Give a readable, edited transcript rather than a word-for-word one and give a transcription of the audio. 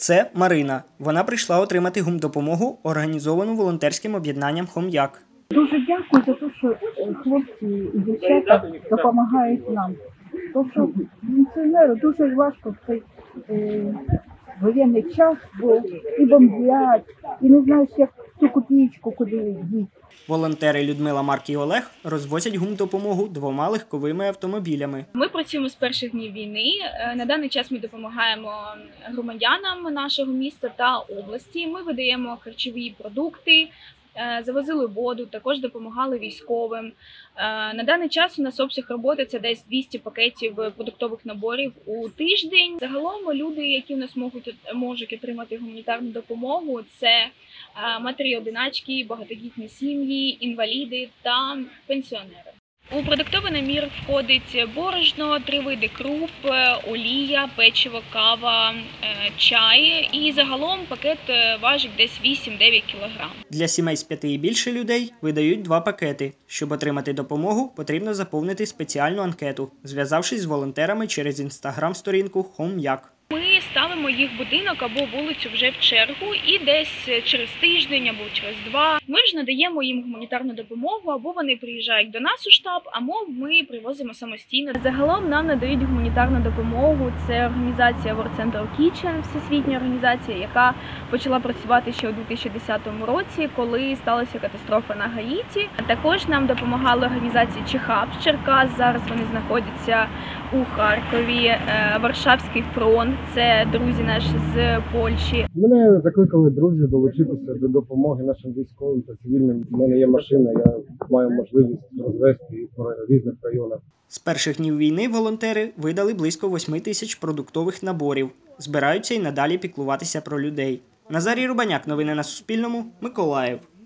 Це Марина. Вона прийшла отримати гумдопомогу, організовану волонтерським об'єднанням «Хом'як». Дуже дякую за те, що хлопці і дівчата допомагають нам. Тобто пенсіонеру дуже важко в цей воєнний час, бо і бомблять, і не знаєш, як цю копійку куди діти. Волонтери Людмила, Марк і Олег розвозять гумдопомогу двома легковими автомобілями. Ми працюємо з перших днів війни. На даний час ми допомагаємо громадянам нашого міста та області. Ми видаємо харчові продукти, завозили воду, також допомагали військовим. На даний час у нас обсяг роботи – це десь 200 пакетів продуктових наборів у тиждень. Загалом люди, які в нас можуть отримати гуманітарну допомогу – це матері-одиначки, багатодітні сім'ї, інваліди та пенсіонери. У продуктовий набір входить борошно, 3 види круп, олія, печиво, кава, чай. І загалом пакет важить десь 8-9 кг. Для сімей з 5 і більше людей видають 2 пакети. Щоб отримати допомогу, потрібно заповнити спеціальну анкету, зв'язавшись з волонтерами через інстаграм-сторінку «Хом'як». Ми ставимо їх будинок або вулицю вже в чергу і десь через тиждень або через 2. Ми ж надаємо їм гуманітарну допомогу, або вони приїжджають до нас у штаб, або ми привозимо самостійно. Загалом нам надають гуманітарну допомогу. Це організація World Central Kitchen, всесвітня організація, яка почала працювати ще у 2010 році, коли сталася катастрофа на Гаїті. Також нам допомагала організація Chehab Черкас, зараз вони знаходяться у Харкові, Варшавський фронт. Це друзі наші з Польщі. Мене закликали друзі долучитися до допомоги нашим військовим та цивільним. У мене є машина, я маю можливість розвести її по різних районах. З перших днів війни волонтери видали близько 8 тисяч продуктових наборів. Збираються і надалі піклуватися про людей. Назарій Рубаняк, новини на Суспільному, Миколаїв.